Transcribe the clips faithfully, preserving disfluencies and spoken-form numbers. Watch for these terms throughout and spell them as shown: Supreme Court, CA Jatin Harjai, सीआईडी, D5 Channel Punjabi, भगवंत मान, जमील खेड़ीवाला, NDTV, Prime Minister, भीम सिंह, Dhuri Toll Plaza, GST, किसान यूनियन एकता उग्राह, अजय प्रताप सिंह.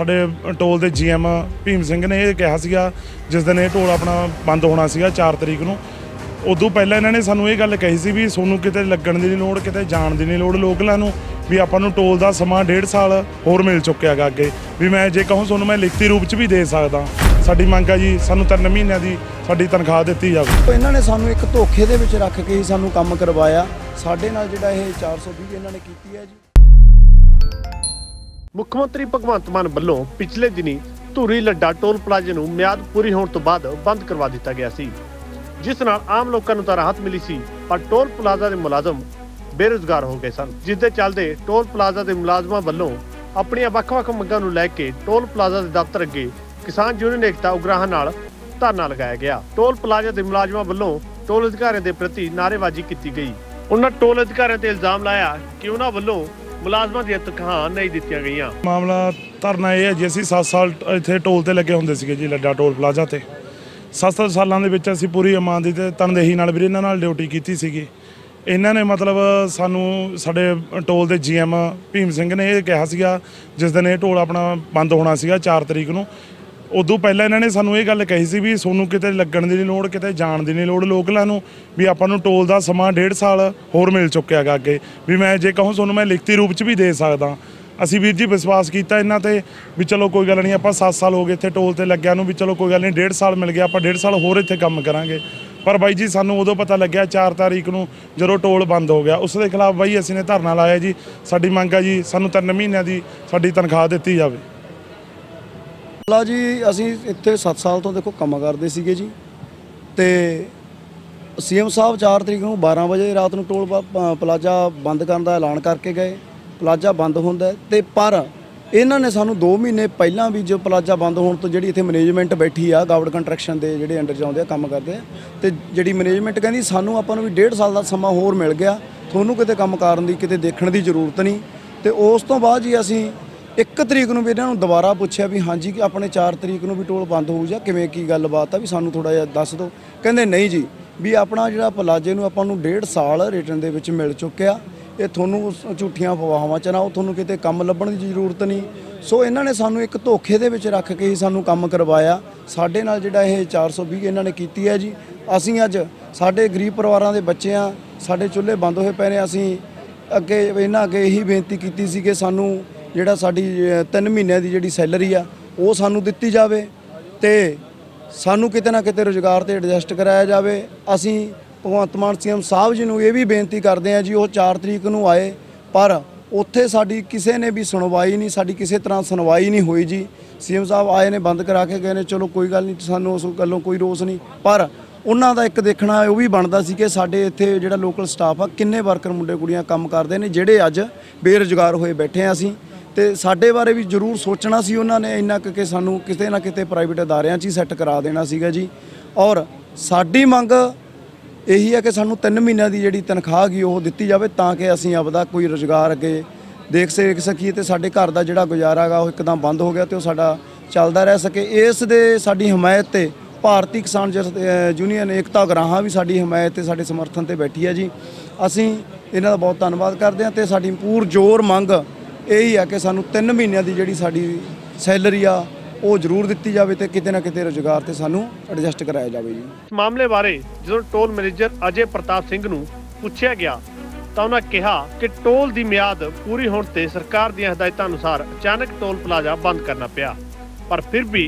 साढ़े टोल के G M भीम सिंह ने यह कहा जिस दिन ये टोल अपना बंद होना चार तरीक को उदू पहले इन्होंने सूँ ये गल कही सी भी सूँ कितने लगन की नहीं लड़ कितने जाने की नहीं लड़ लोकलों को भी आपू टोल का समा डेढ़ साल होर मिल चुकया गा अगे भी मैं जे कहूँ सूँ मैं लिखती रूप च भी दे सकदा साड़ी मंग है जी सूँ तीन महीनों की साड़ी तनख्वाह दी जाए। तो इन्होंने सूँ एक धोखे के रख के ही सूँ काम करवाया साढ़े नाल जिहड़ा ये चार सौ बीस इन्होंने की है जी। मुख्यमंत्री भगवंत मान वालों पिछले दिनी धूरी लड्डा टोल प्लाजे नूं म्याद पूरी होने तो बाद बंद करवा दिता गया सी जिस नाल आम लोगों नूं तां राहत मिली सी पर टोल प्लाजा के मुलाजम बेरोजगार हो गए सन जिस दे चलदे टोल प्लाजा के मुलाजमां वालों अपनी वख-वख मंगां नूं लै के टोल प्लाजा के दफ्तर अगे किसान यूनियन एकता उग्राह नाल धरना लगाया गया। टोल प्लाजा के मुलाजमां वालों टोल अधिकारियों के प्रति नारेबाजी की गई। उन्होंने टोल अधिकारियों ते इल्जाम लाया कि उन्होंने वालों ਮੁਲਾਜ਼ਮਾਂ ਦੀਆਂ ਤਨਖਾਹਾਂ ਨਹੀਂ ਦਿੱਤੀਆਂ ਗਈਆਂ। ਮਾਮਲਾ ਧਰਨਾ ਇਹ ਹੈ ਜੀ ਅਸੀਂ ਸੱਤ ਸਾਲ ਇੱਥੇ ਟੋਲ ਤੇ ਲੱਗੇ ਹੁੰਦੇ ਸੀਗੇ ਜੀ ਲੱਡਾ ਟੋਲ ਪਲਾਜ਼ਾ ਤੇ ਸੱਤ ਸਾਲਾਂ ਦੇ ਵਿੱਚ ਅਸੀਂ ਪੂਰੀ ਇਮਾਨਦਾਰੀ ਤੇ ਤਨਦੇਹੀ ਨਾਲ ਵੀ ਇਹਨਾਂ ਨਾਲ ਡਿਊਟੀ ਕੀਤੀ ਸੀਗੀ। ਇਹਨਾਂ ਨੇ ਮਤਲਬ ਸਾਨੂੰ ਸਾਡੇ ਟੋਲ ਦੇ ਜੀਐਮ ਭੀਮ ਸਿੰਘ ਨੇ ਇਹ ਕਿਹਾ ਸੀਗਾ ਜਿਸ ਦਿਨ ਇਹ ਟੋਲ ਆਪਣਾ ਬੰਦ ਹੋਣਾ ਸੀਗਾ ਚਾਰ ਤਰੀਕ ਨੂੰ ਉਦੋਂ ਪਹਿਲਾਂ ਇਹਨਾਂ ਨੇ ਸਾਨੂੰ ਇਹ ਗੱਲ ਕਹੀ ਸੀ ਵੀ ਤੁਹਾਨੂੰ ਕਿਤੇ ਲੱਗਣ ਦੀ ਨਹੀਂ ਲੋੜ ਕਿਤੇ ਜਾਣ ਦੀ ਨਹੀਂ ਲੋੜ ਲੋਕਲਾਂ ਨੂੰ ਵੀ ਆਪਾਂ ਨੂੰ ਟੋਲ ਦਾ ਸਮਾਂ ਡੇਢ ਸਾਲ ਹੋਰ ਮਿਲ ਚੁੱਕਿਆ ਗਾ ਅੱਗੇ ਵੀ ਮੈਂ ਜੇ ਕਹੂੰ ਤੁਹਾਨੂੰ ਮੈਂ ਲਿਖਤੀ ਰੂਪ 'ਚ ਵੀ ਦੇ ਸਕਦਾ। ਅਸੀਂ ਵੀਰ ਜੀ ਵਿਸ਼ਵਾਸ ਕੀਤਾ ਇਹਨਾਂ 'ਤੇ ਵੀ ਚਲੋ ਕੋਈ ਗੱਲ ਨਹੀਂ ਆਪਾਂ ਸੱਤ ਸਾਲ ਹੋ ਗਏ ਇੱਥੇ ਟੋਲ 'ਤੇ ਲੱਗਿਆ ਨੂੰ ਵੀ ਚਲੋ ਕੋਈ ਗੱਲ ਨਹੀਂ ਡੇਢ ਸਾਲ ਮਿਲ ਗਿਆ ਆਪਾਂ ਡੇਢ ਸਾਲ ਹੋਰ ਇੱਥੇ ਕੰਮ ਕਰਾਂਗੇ। पर बाई जी सानू उदों पता लग्या चार तारीख को जो टोल बंद हो गया उसके खिलाफ बाई असी ने धरना लाया जी साड़ी मंग है जी सानू तीन महीनों की साड़ी तनख्वाह दी जाए। ਲਾ ਜੀ ਅਸੀਂ ਇੱਥੇ ਸੱਤ ਸਾਲ ਤੋਂ ਦੇਖੋ ਕੰਮ ਕਰਦੇ ਸੀਗੇ ਜੀ ਤੇ ਸੀਐਮ ਸਾਹਿਬ ਚਾਰ ਤਰੀਕ ਨੂੰ ਬਾਰਾਂ ਵਜੇ ਰਾਤ ਨੂੰ ਟੋਲ ਪਲਾਜ਼ਾ ਬੰਦ ਕਰਨ ਦਾ ਐਲਾਨ ਕਰਕੇ ਗਏ। ਪਲਾਜ਼ਾ ਬੰਦ ਹੁੰਦਾ ਤੇ ਪਰ ਇਹਨਾਂ ਨੇ ਸਾਨੂੰ ਦੋ ਮਹੀਨੇ ਪਹਿਲਾਂ ਵੀ ਜੋ ਪਲਾਜ਼ਾ ਬੰਦ ਹੋਣ ਤੋਂ ਜਿਹੜੀ ਇੱਥੇ ਮੈਨੇਜਮੈਂਟ ਬੈਠੀ ਆ ਗਵਰਨਮੈਂਟ ਕੰਟਰੈਕਸ਼ਨ ਦੇ ਜਿਹੜੇ ਅੰਡਰ ਜਾਂਦੇ ਆ ਕੰਮ ਕਰਦੇ ਆ ਤੇ ਜਿਹੜੀ ਮੈਨੇਜਮੈਂਟ ਕਹਿੰਦੀ ਸਾਨੂੰ ਆਪਾਂ ਨੂੰ ਵੀ ਡੇਢ ਸਾਲ ਦਾ ਸਮਾਂ ਹੋਰ ਮਿਲ ਗਿਆ ਤੁਹਾਨੂੰ ਕਿਤੇ ਕੰਮ ਕਰਨ ਦੀ ਕਿਤੇ ਦੇਖਣ ਦੀ ਜ਼ਰੂਰਤ ਨਹੀਂ। ਤੇ ਉਸ ਤੋਂ ਬਾਅਦ ਜੀ ਅਸੀਂ एक तरीक नूं भी इन्हां नूं दोबारा पूछया भी हाँ जी अपने चार तरीक नूं भी टोल बंद हो जा किवें की गलबात आ भी सानूं थोड़ा जिहा दस दो कहिंदे नहीं जी भी अपना जिहड़ा पलाजे नूं आपां नूं डेढ़ साल रिटर्न दे विच मिल चुक्या ये तुहानूं झूठियां फवाहां च ना तुहानूं किते कम लभण दी जरूरत नहीं। सो इन्हां ने सानूं एक धोखे दे विच रख के ही सानूं काम करवाया साडे नाल जिहड़ा ये चार सौ बीस इन्हां ने कीती है जी। असीं अज्ज साडे गरीब परिवारां दे बच्चे आ साडे चुल्हे बंद होए पए ने असीं अगे इन्हां अगे यही बेनती कीती सी कि सानूं ਜਿਹੜਾ ਸਾਡੀ तीन ਮਹੀਨਿਆਂ ਦੀ ਜਿਹੜੀ ਸੈਲਰੀ ਆ ਉਹ ਸਾਨੂੰ ਦਿੱਤੀ ਜਾਵੇ ਤੇ ਸਾਨੂੰ ਕਿਤੇ ਨਾ ਕਿਤੇ ਰੋਜ਼ਗਾਰ ਤੇ ਐਡਜਸਟ ਕਰਾਇਆ ਜਾਵੇ। ਅਸੀਂ ਭਗਵੰਤ ਮਾਨ ਸੀਐਮ ਸਾਹਿਬ ਜੀ ਨੂੰ ਇਹ ਵੀ ਬੇਨਤੀ ਕਰਦੇ ਆ ਜੀ ਉਹ ਚਾਰ ਤਰੀਕ ਨੂੰ ਆਏ ਪਰ ਉੱਥੇ ਸਾਡੀ ਕਿਸੇ ਨੇ ਵੀ ਸੁਣਵਾਈ ਨਹੀਂ ਸਾਡੀ ਕਿਸੇ ਤਰ੍ਹਾਂ ਸੁਣਵਾਈ ਨਹੀਂ ਹੋਈ ਜੀ। ਸੀਐਮ ਸਾਹਿਬ ਆਏ ਨੇ ਬੰਦ ਕਰਾ ਕੇ ਗਏ ਨੇ ਚਲੋ ਕੋਈ ਗੱਲ ਨਹੀਂ ਸਾਨੂੰ ਉਸ ਗੱਲੋਂ ਕੋਈ ਰੋਸ ਨਹੀਂ ਪਰ ਉਹਨਾਂ ਦਾ ਇੱਕ ਦੇਖਣਾ ਉਹ ਵੀ ਬਣਦਾ ਸੀ ਕਿ ਸਾਡੇ ਇੱਥੇ ਜਿਹੜਾ ਲੋਕਲ ਸਟਾਫ ਆ ਕਿੰਨੇ ਵਰਕਰ ਮੁੰਡੇ ਕੁੜੀਆਂ ਕੰਮ ਕਰਦੇ ਨੇ ਜਿਹੜੇ ਅੱਜ ਬੇਰੁਜ਼ਗਾਰ ਹੋਏ ਬੈਠੇ ਆ ਅਸੀਂ ਤੇ ਸਾਡੇ ਬਾਰੇ ਵੀ ਜ਼ਰੂਰ ਸੋਚਣਾ ਸੀ ਉਹਨਾਂ ਨੇ ਇੰਨਾ ਕਿ ਸਾਨੂੰ ਕਿਤੇ ਨਾ ਕਿਤੇ ਪ੍ਰਾਈਵੇਟ ਅਦਾਰਿਆਂ 'ਚ ਹੀ ਸੈੱਟ ਕਰਾ ਦੇਣਾ ਸੀਗਾ ਜੀ। ਔਰ ਸਾਡੀ ਮੰਗ ਇਹੀ ਹੈ ਕਿ ਸਾਨੂੰ ਤਿੰਨ ਮਹੀਨਿਆਂ ਦੀ ਜਿਹੜੀ ਤਨਖਾਹ ਗਈ ਉਹ ਦਿੱਤੀ ਜਾਵੇ ਤਾਂ ਕਿ ਅਸੀਂ ਆਪਦਾ ਕੋਈ ਰੁਜ਼ਗਾਰ ਅੱਗੇ ਦੇਖ ਸਕੀਏ ਤੇ ਸਾਡੇ ਘਰ ਦਾ ਜਿਹੜਾ ਗੁਜ਼ਾਰਾ ਹੈਗਾ ਉਹ ਇੱਕਦਮ ਬੰਦ ਹੋ ਗਿਆ ਤੇ ਉਹ ਸਾਡਾ ਚੱਲਦਾ ਰਹਿ ਸਕੇ। ਇਸ ਦੇ ਸਾਡੀ ਹਮਾਇਤ ਤੇ ਭਾਰਤੀ ਕਿਸਾਨ ਯੂਨੀਅਨ ਏਕਤਾ ਗਰਾਹਾਂ ਵੀ ਸਾਡੀ ਹਮਾਇਤ ਤੇ ਸਾਡੇ ਸਮਰਥਨ ਤੇ ਬੈਠੀ ਹੈ ਜੀ। ਅਸੀਂ ਇਹਨਾਂ ਦਾ ਬਹੁਤ ਧੰਨਵਾਦ ਕਰਦੇ ਹਾਂ ਤੇ ਸਾਡੀ ਪੂਰ ਜ਼ੋਰ ਮੰਗ यही है कि सानू तीन महीनों की जी साड़ी सैलरी आ वो जरूर दिती जाए तो किते ना किते रोजगार ते सानू एडजस्ट कराया जाए जी। इस मामले बारे जो टोल मैनेजर अजय प्रताप सिंह नू पूछया गया तो उन्होंने कहा कि टोल की म्याद पूरी होने ते सरकार दी हदायतां अनुसार अचानक टोल प्लाजा बंद करना पिया पर फिर भी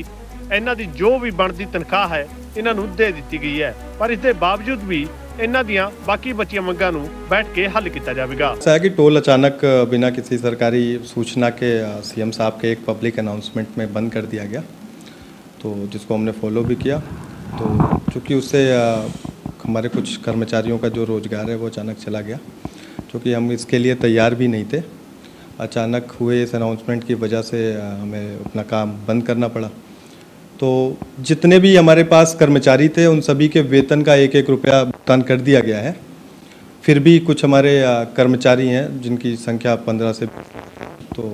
इन्हां दी जो भी बनती तनख्वाह है इन्हां नू दे दित्ती गई है पर इसके बावजूद भी इन्हां दियां बाकी बचियां मंगां नूं बैठ के हल किया जाएगा। ऐसा है कि टोल अचानक बिना किसी सरकारी सूचना के सीएम साहब के एक पब्लिक अनाउंसमेंट में बंद कर दिया गया तो जिसको हमने फॉलो भी किया तो चूँकि उससे हमारे कुछ कर्मचारियों का जो रोज़गार है वो अचानक चला गया चूँकि हम इसके लिए तैयार भी नहीं थे। अचानक हुए इस अनाउंसमेंट की वजह से हमें अपना काम बंद करना पड़ा तो जितने भी हमारे पास कर्मचारी थे उन सभी के वेतन का एक एक रुपया भुगतान कर दिया गया है। फिर भी कुछ हमारे कर्मचारी हैं जिनकी संख्या पंद्रह से तो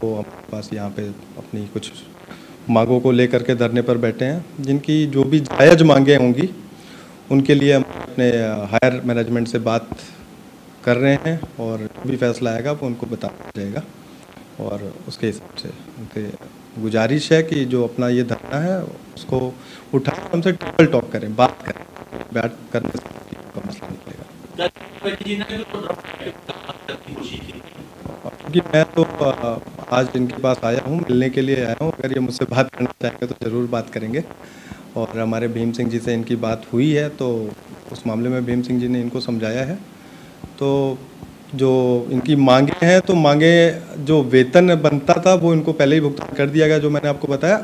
वो हमारे पास यहाँ पे अपनी कुछ मांगों को लेकर के धरने पर बैठे हैं जिनकी जो भी जायज़ मांगे होंगी उनके लिए हम अपने हायर मैनेजमेंट से बात कर रहे हैं और जो भी फैसला आएगा वो उनको बताया जाएगा और उसके हिसाब से उनके गुजारिश है कि जो अपना ये धरना है उसको उठाकर हमसे टेबल टॉक करें, बात करें, बात करने का मसला निकलेगा। क्योंकि मैं तो आज इनके पास आया हूँ, मिलने के लिए आया हूँ, अगर ये मुझसे बात करना चाहेंगे तो ज़रूर बात करेंगे। और हमारे भीम सिंह जी से इनकी बात हुई है, तो उस मामले में भीम सिंह जी ने इनको समझाया है। तो जो इनकी मांगे हैं, तो मांगे जो वेतन बनता था वो इनको पहले ही भुगतान कर दिया गया, जो मैंने आपको बताया,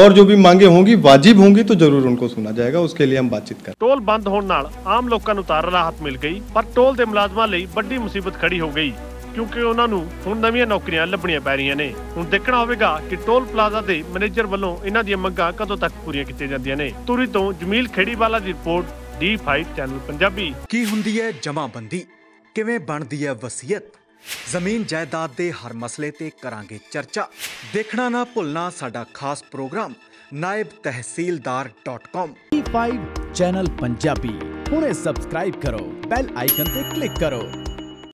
और जो भी मांगे होंगी वाजिब होंगी तो जरूर उनको सुना जाएगा, उसके लिए हम बातचीत करें। टोल बंद होने नाल आम लोगों को तार राहत मिल गई, पर टोल के मुलाजमां लई बड़ी मुसीबत खड़ी हो गई, क्योंकि उन्होंने हुण नवीं नौकरियां लभणियां पै रहियां ने। हुण देखना होगा कि टोल प्लाजा के मैनेजर वल्लों इन्हां दी मंगां कदों तक पूरीआं कीतीआं जांदियां ने। धुरी तों जमील खेड़ीवाला दी report, D five channel Punjabi. की हुंदी है जमाबंदी, किवें बनदी है वसीयत, जमीन जायदाद के हर मसले ते करांगे चर्चा। देखना ना भुलना साडा खास programme Naib Tehsildar dot com. D five channel Punjabi हुणे सबसक्राइब करो, बैल आइकन ते क्लिक करो।